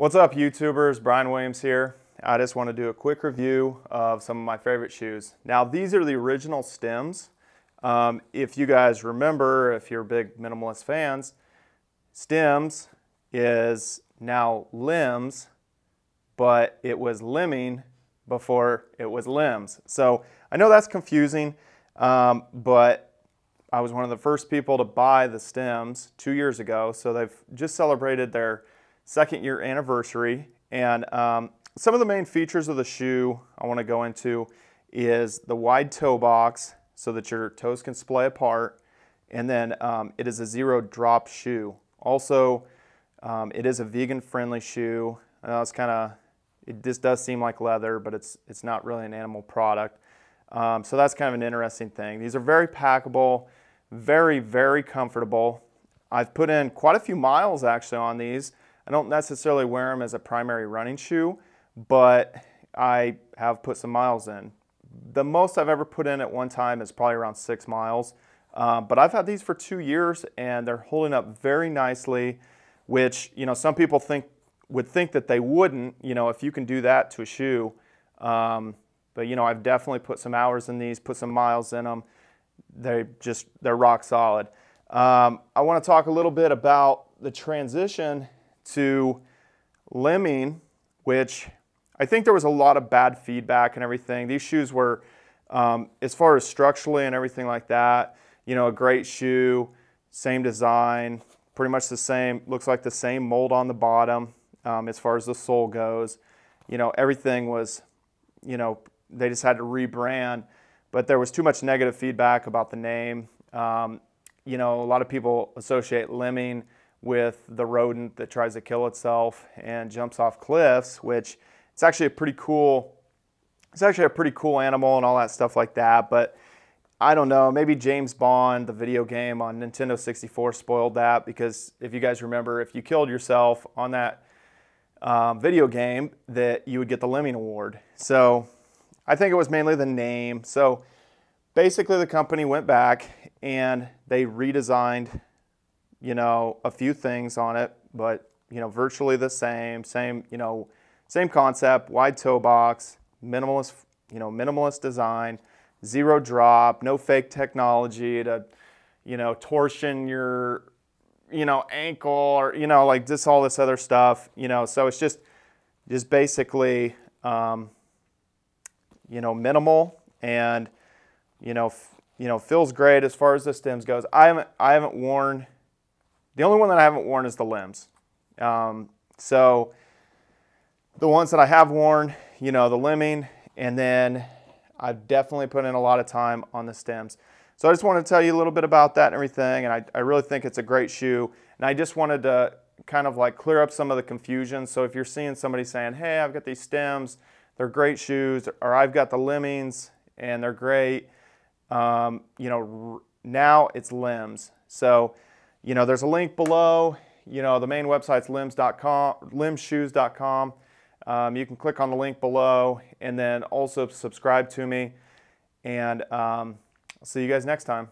What's up, YouTubers? Brian Williams here. I just want to do a quick review of some of my favorite shoes. Now, these are the original Stems. If you guys remember, if you're big minimalist fans, Stems is now Lems, but it was Leming before it was Lems. So I know that's confusing, but I was one of the first people to buy the Stems 2 years ago. So they've just celebrated their second-year anniversary. And some of the main features of the shoe I want to go into is the wide toe box, so that your toes can splay apart, and then it is a zero drop shoe. Also, it is a vegan friendly shoe. I know it's kind of, this does seem like leather, but it's not really an animal product. So that's kind of an interesting thing. These are very packable, very, very comfortable. I've put in quite a few miles actually on these. I don't necessarily wear them as a primary running shoe, but I have put some miles in. The most I've ever put in at one time is probably around 6 miles, but I've had these for 2 years and they're holding up very nicely, which, you know, some people would think that they wouldn't, you know, if you can do that to a shoe. But, you know, I've definitely put some hours in these, put some miles in them. They're rock solid. I want to talk a little bit about the transition to Leming, which I think there was a lot of bad feedback and everything. These shoes were, as far as structurally and everything like that, you know, a great shoe, same design, pretty much the same, looks like the same mold on the bottom, as far as the sole goes. You know, everything was, you know, they just had to rebrand, but there was too much negative feedback about the name. You know, a lot of people associate Leming with the rodent that tries to kill itself and jumps off cliffs, which, it's actually a pretty cool animal and all that stuff like that, but I don't know, maybe James Bond, the video game on Nintendo 64, spoiled that, because if you guys remember, if you killed yourself on that video game, that you would get the Leming Award. So I think it was mainly the name. So basically the company went back and they redesigned, you know, a few things on it, but, you know, virtually the same, you know, same concept, wide toe box, minimalist, you know, minimalist design, zero drop, no fake technology to, you know, torsion your, you know, ankle, or, you know, like just all this other stuff, you know. So it's just basically, you know, minimal and, you know, feels great as far as the Stems goes. I haven't worn, the only one that I haven't worn is the Lems. So the ones that I have worn, you know, the Leming, and then I've definitely put in a lot of time on the Stems. So I just wanted to tell you a little bit about that and everything, and I really think it's a great shoe. And I just wanted to kind of like clear up some of the confusion. So if you're seeing somebody saying, hey, I've got these Stems, they're great shoes, or I've got the Lemings and they're great, you know, now it's Lems. So, you know, there's a link below. You know, the main website's limbshoes.com. You can click on the link below and then also subscribe to me, and I'll see you guys next time.